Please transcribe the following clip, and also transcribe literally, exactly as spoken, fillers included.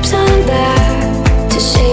keeps on back to say